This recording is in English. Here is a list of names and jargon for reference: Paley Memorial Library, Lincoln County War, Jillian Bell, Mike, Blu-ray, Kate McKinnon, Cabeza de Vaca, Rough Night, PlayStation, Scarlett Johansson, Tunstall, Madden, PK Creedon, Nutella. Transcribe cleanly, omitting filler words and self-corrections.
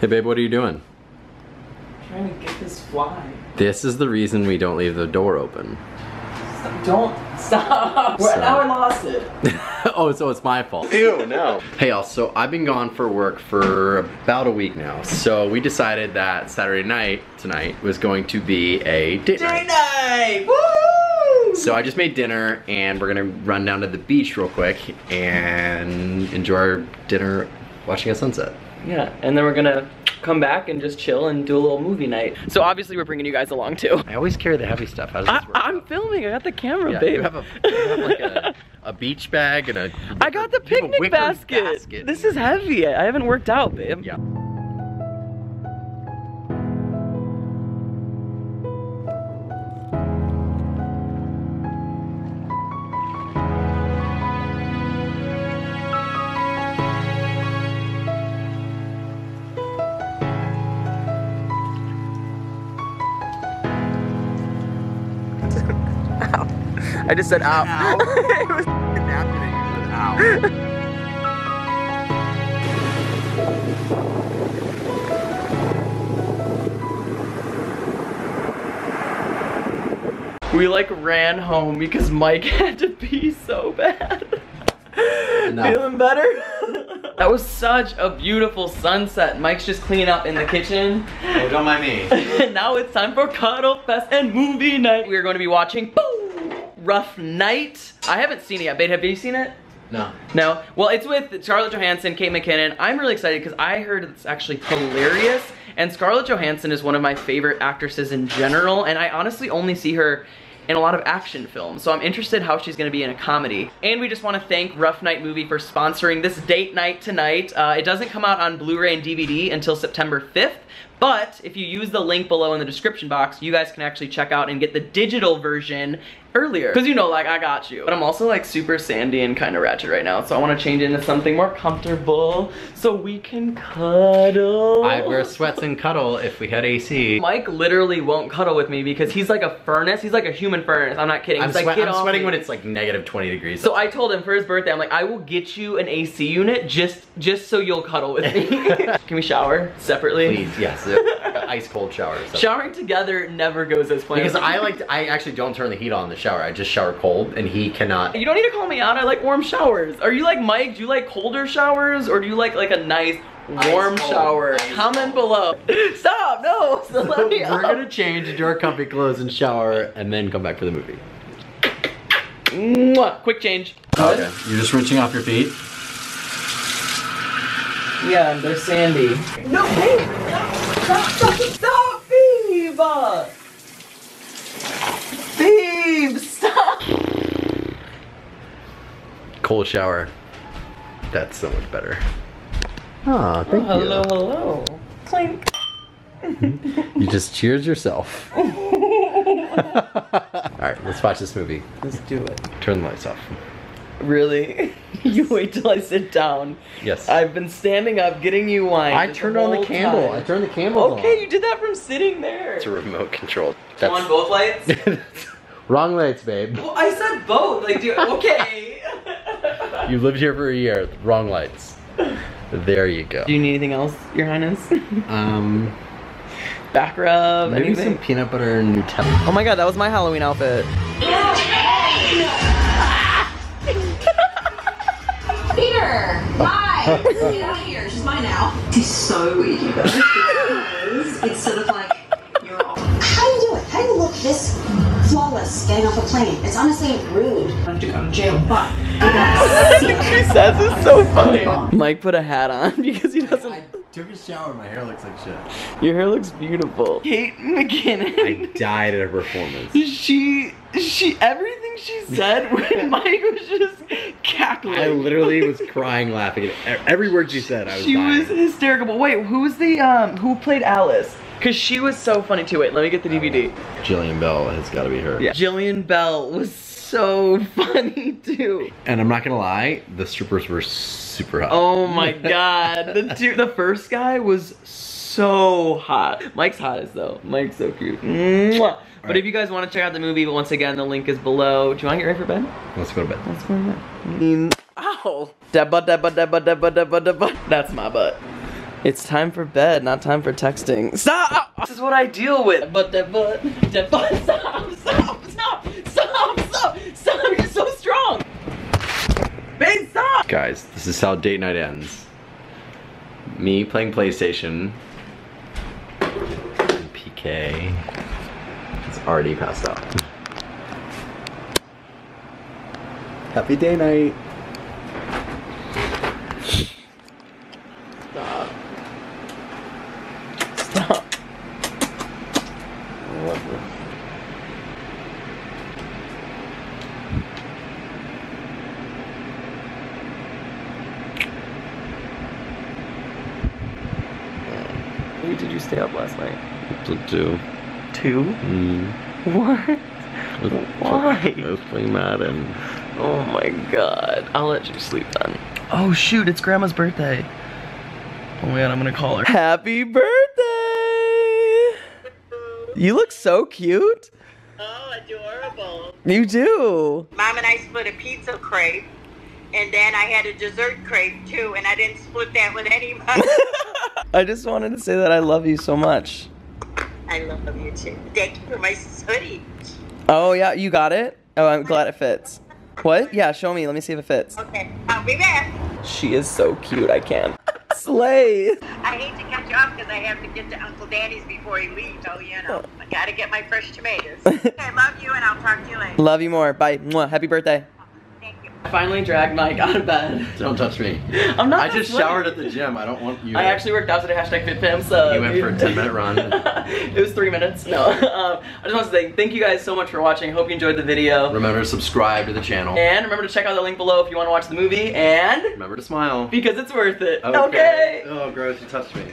Hey babe, what are you doing? I'm trying to get this fly. This is the reason we don't leave the door open. Stop. Don't stop. Now I lost it. Oh, so it's my fault. Ew, no. Hey y'all, so I've been gone for work for about a week now. So we decided that Saturday night, tonight, was going to be a date night. Date night! Woo! So I just made dinner and we're gonna run down to the beach real quick and enjoy our dinner watching a sunset. Yeah, and then we're gonna come back and just chill and do a little movie night. So obviously we're bringing you guys along too. I always carry the heavy stuff. How does this work? I'm filming, I got the camera, yeah, babe. You have like a beach bag and a... I got the picnic basket. This is heavy, I haven't worked out, babe. Yeah. I just said ow. Ow. It was an said ow. We like ran home because Mike had to pee so bad. Enough. Feeling better? That was such a beautiful sunset. Mike's just cleaning up in the kitchen. Oh, don't mind me. And now it's time for Cuddle Fest and movie night. We are going to be watching Rough Night. I haven't seen it yet. Babe, have you seen it? No. No? Well, it's with Scarlett Johansson, Kate McKinnon. I'm really excited because I heard it's actually hilarious. And Scarlett Johansson is one of my favorite actresses in general. And I honestly only see her in a lot of action films. So I'm interested how she's gonna be in a comedy. And we just wanna thank Rough Night Movie for sponsoring this date night tonight. It doesn't come out on Blu-ray and DVD until September 5th. But if you use the link below in the description box, you guys can actually check out and get the digital version earlier. Cause you know, like, I got you. But I'm also like super sandy and kind of ratchet right now. So I want to change into something more comfortable so we can cuddle. I'd wear sweats and cuddle if we had AC. Mike literally won't cuddle with me because he's like a furnace. He's like a human furnace. I'm not kidding. He's like, I'm sweating when it's like -20 degrees. So I told him for his birthday, I'm like, I will get you an AC unit just so you'll cuddle with me. Can we shower separately? Please, yes. Ice cold shower. So. Showering together never goes as planned. Because I actually don't turn the heat on in the shower. I just shower cold, and he cannot. You don't need to call me out. I like warm showers. Are you like Mike? Do you like colder showers, or do you like a nice warm shower? Comment below. Stop! No. So we're gonna change into our comfy clothes and shower, and then come back for the movie. Mwah. Quick change. Okay. You're just rinsing off your feet. Yeah, they're sandy. No, babe! Stop, babe! Babe, stop! Cold shower. That's so much better. Ah, oh, thank you. Hello, hello. Clink. You just cheers yourself. Alright, let's watch this movie. Let's do it. Turn the lights off. Really? You wait till I sit down. Yes. I've been standing up getting you wine. I turned on the candle. I turned the candle on. Okay, you did that from sitting there. It's a remote control. That's... On both lights? Wrong lights, babe. Well, I said both. Like, dude, okay. You've lived here for a year. Wrong lights. There you go. Do you need anything else, Your Highness? Back rub. Maybe anything? Some peanut butter and Nutella. Oh my god, that was my Halloween outfit. Peter! Hi! Get out of here, she's mine now. It's so weird, you guys. It's sort of like, you're off. How do you do it? How do you look this flawless getting off a plane? It's honestly rude. I have to go to jail, but... She says it's so funny. Mike put a hat on because he doesn't... I took a shower, my hair looks like shit. Your hair looks beautiful. Kate McKinnon. I died at her performance. Everything she said when Mike was just cackling. I literally was crying laughing at every word she said. I was dying. She was hysterical. But wait, who's the, who played Alice? Cause she was so funny too. Wait, let me get the DVD. Jillian Bell has gotta be her. Yeah. Jillian Bell was so funny too. And I'm not gonna lie, the strippers were super hot. Oh my god. The first guy was so hot. Mike's hot as though. Mike's so cute. Mwah. But if you guys want to check out the movie, once again, the link is below. Do you want to get ready for bed? Let's go to bed. Let's go to bed. Ow! That butt, that butt, that butt, that butt, that butt, that butt. That's my butt. It's time for bed, not time for texting. Stop! This is what I deal with. But, stop, you're so strong. Babe, stop! Guys, this is how date night ends. Me playing PlayStation. And PK. It's already passed out. Happy day night. Did you stay up last night? Two? Mm. What? Why? I was playing Madden. Oh my god. I'll let you sleep then. Oh shoot, it's Grandma's birthday. Oh my god, I'm gonna call her. Happy birthday! You look so cute. Oh, adorable. You do. Mom and I split a pizza crepe, and then I had a dessert crepe too, and I didn't split that with anybody. I just wanted to say that I love you so much. I love you too. Thank you for my hoodie. Oh yeah, you got it? Oh, I'm glad it fits. What? Yeah, show me. Let me see if it fits. Okay, I'll be back. She is so cute, I can't. Slay! I hate to cut you off because I have to get to Uncle Daddy's before he leaves, so you know. I gotta get my fresh tomatoes. I love you and I'll talk to you later. Love you more. Bye. Mwah. Happy birthday. I finally dragged Mike out of bed. Don't touch me. I'm not. I just showered at the gym. I don't want you. I actually worked out today. #FitPam. So you went for a 10-minute run. It was 3 minutes. No. I just want to say thank you guys so much for watching. Hope you enjoyed the video. Remember to subscribe to the channel. And remember to check out the link below if you want to watch the movie. And remember to smile because it's worth it. Okay. Oh, gross! You touched me.